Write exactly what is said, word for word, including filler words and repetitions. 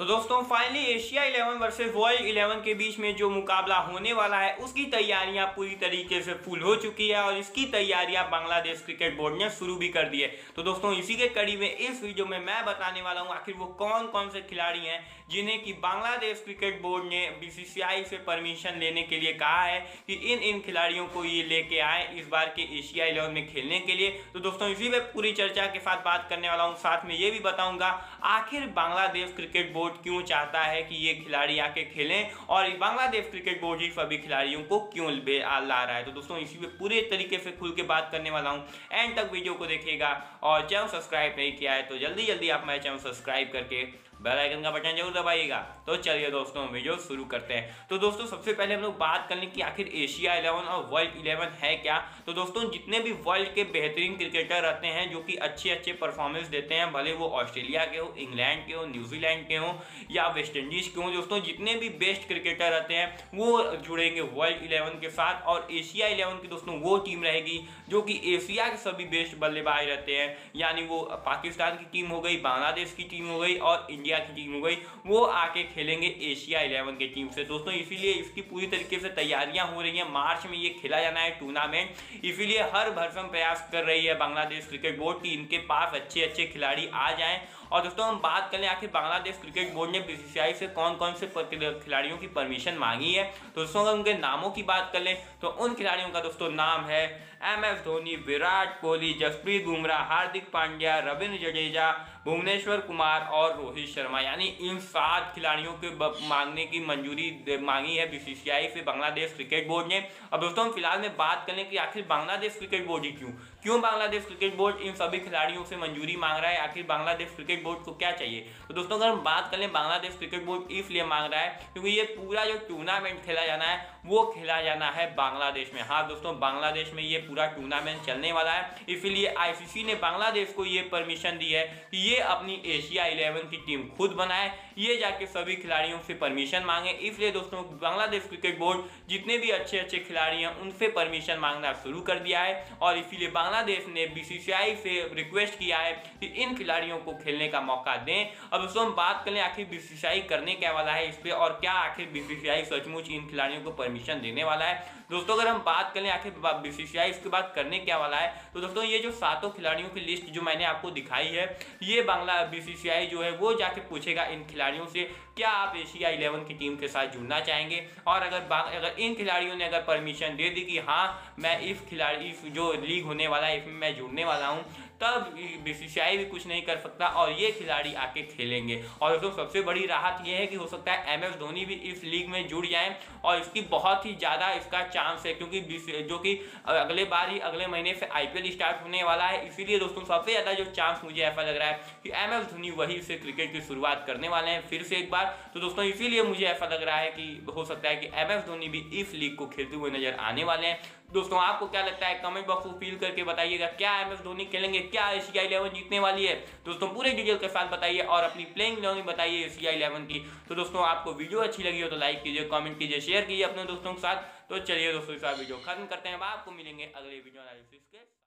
तो दोस्तों finally Asia eleven versus world eleven के बीच में जो मुकाबला होने वाला है उसकी तैयारियां पूरी तरीके से फुल हो चुकी है और इसकी तैयारियां बांग्लादेश क्रिकेट बोर्ड ने शुरू भी कर दी है। तो दोस्तों इसी के कड़ी में इस वीडियो में मैं बताने वाला हूं आखिर वो कौन कौन से खिलाड़ी हैं जिन्हें कि बांग्लादेश क्रिकेट बोर्ड ने बीसीसीआई से परमिशन लेने के लिए कहा है कि इन इन खिलाड़ियों को ये लेके आए इस बार के एशिया इलेवन में खेलने के लिए। तो दोस्तों इसी में पूरी चर्चा के साथ बात करने वाला हूँ, साथ में ये भी बताऊंगा आखिर बांग्लादेश क्रिकेट बोर्ड क्यों चाहता है कि ये खिलाड़ी आके खेलें और बांग्लादेश क्रिकेट बोर्ड ही सभी खिलाड़ियों को क्यों ला रहा है। तो दोस्तों इसी पे पूरे तरीके से खुल के बात करने वाला हूं, एंड तक वीडियो को देखिएगा और चैनल सब्सक्राइब नहीं किया है तो जल्दी जल्दी आप मेरा चैनल सब्सक्राइब करके बेल आइकन का बटन जरूर दबाइएगा। तो चलिए दोस्तों वीडियो शुरू करते हैं। तो दोस्तों सबसे पहले हम लोग बात कर लें कि आखिर एशिया इलेवन और वर्ल्ड इलेवन है क्या। तो दोस्तों जितने भी वर्ल्ड के बेहतरीन क्रिकेटर रहते हैं जो कि अच्छे अच्छे परफॉर्मेंस देते हैं, भले वो ऑस्ट्रेलिया के हो, इंग्लैंड के हो, न्यूजीलैंड के हो या वेस्ट इंडीज के हो, दोस्तों जितने भी बेस्ट क्रिकेटर रहते हैं वो जुड़ेंगे वर्ल्ड इलेवन के साथ और एशिया इलेवन की दोस्तों वो टीम रहेगी जो कि एशिया के सभी बेस्ट बल्लेबाज रहते हैं, यानी वो पाकिस्तान की टीम हो गई, बांग्लादेश की टीम हो गई और की टीम हो गई, वो आके खेलेंगे एशिया इलेवन के टीम से। दोस्तों इसीलिए इसकी पूरी तरीके से तैयारियां हो रही हैं, मार्च में ये खेला जाना है टूर्नामेंट, इसीलिए हर भरसम प्रयास कर रही है बांग्लादेश क्रिकेट बोर्ड की इनके पास अच्छे अच्छे खिलाड़ी आ जाएं। और दोस्तों हम बात करें आखिर बांग्लादेश क्रिकेट बोर्ड ने बीसीसीआई से कौन कौन से खिलाड़ियों की परमिशन मांगी है। दोस्तों अगर उनके नामों की बात कर लें तो उन खिलाड़ियों का दोस्तों नाम है एम एस धोनी, विराट कोहली, जसप्रीत बुमराह, हार्दिक पांड्या, रविंद्र जडेजा, भुवनेश्वर कुमार और रोहित शर्मा, यानी इन सात खिलाड़ियों के मांगने की मंजूरी मांगी है बीसीसीआई से बांग्लादेश क्रिकेट बोर्ड ने। अब दोस्तों हम फिलहाल में बात करें कि आखिर बांग्लादेश क्रिकेट बोर्ड ही क्यों क्यों बांग्लादेश क्रिकेट बोर्ड इन सभी खिलाड़ियों से मंजूरी मांग रहा है, आखिर बांग्लादेश क्रिकेट बोर्ड को क्या चाहिए। तो दोस्तों अगर हम बात करें बांग्लादेश क्रिकेट बोर्ड इसलिए मांग रहा है क्योंकि ये पूरा जो टूर्नामेंट खेला जाना है वो खेला जाना है बांग्लादेश में। हाँ दोस्तों बांग्लादेश में ये पूरा टूर्नामेंट चलने वाला है, इसीलिए आईसीसी ने बांग्लादेश को ये परमिशन दी है कि ये अपनी एशिया इलेवन की टीम खुद बनाए, ये जाके सभी खिलाड़ियों से परमिशन मांगे। इसलिए दोस्तों बांग्लादेश क्रिकेट बोर्ड जितने भी अच्छे अच्छे खिलाड़ी हैं उनसे परमिशन मांगना शुरू कर दिया है और इसीलिए बांग्लादेश ने बीसीसीआई से रिक्वेस्ट किया है कि इन खिलाड़ियों को खेलने का मौका दें। अब दोस्तों हम बात करें आखिर बीसीसीआई करने क्या वाला है इस पर और क्या आखिर बीसीसीआई सचमुच इन खिलाड़ियों को परमिशन देने वाला है। दोस्तों अगर हम बात करें आखिर बीसीसीआई इसके बाद करने क्या वाला है तो दोस्तों ये जो सातों खिलाड़ियों की लिस्ट जो मैंने आपको दिखाई है ये बांग्ला बीसीसीआई जो है वो जाके पूछेगा इन खिलाड़ियों से क्या आप एशिया इलेवन की टीम के साथ जुड़ना चाहेंगे। और अगर अगर इन खिलाड़ियों ने अगर परमिशन दे दी कि हाँ मैं इस खिलाड़ी इस जो लीग होने वाला है इसमें मैं जुड़ने वाला हूँ, तब बीसीसीआई भी कुछ नहीं कर सकता और ये खिलाड़ी आके खेलेंगे। और दोस्तों सबसे बड़ी राहत ये है कि हो सकता है एम एस धोनी भी इस लीग में जुड़ जाएं और इसकी बहुत ही ज़्यादा इसका चांस है क्योंकि जो कि अगले बार ही अगले महीने से आईपीएल स्टार्ट होने वाला है। इसीलिए दोस्तों सबसे ज़्यादा जो चांस मुझे ऐसा लग रहा है कि एम एस धोनी वही से क्रिकेट की शुरुआत करने वाले हैं फिर से एक बार। तो दोस्तों इसीलिए मुझे ऐसा लग रहा है कि हो सकता है कि एम एस धोनी भी इस लीग को खेलते हुए नजर आने वाले हैं। दोस्तों आपको क्या लगता है कमेंट बॉक्स में फील करके बताइएगा, क्या एम एस धोनी खेलेंगे, क्या एशिया इलेवन जीतने वाली है। दोस्तों पूरे डिटेल के साथ बताइए और अपनी प्लेइंग इलेवन बताइए एशिया इलेवन की। तो दोस्तों आपको वीडियो अच्छी लगी हो तो लाइक कीजिए, कमेंट कीजिए, शेयर कीजिए अपने दोस्तों के साथ। तो चलिए दोस्तों इस वीडियो खत्म करते हैं, आपको मिलेंगे अगले वीडियो एनालिसिस के।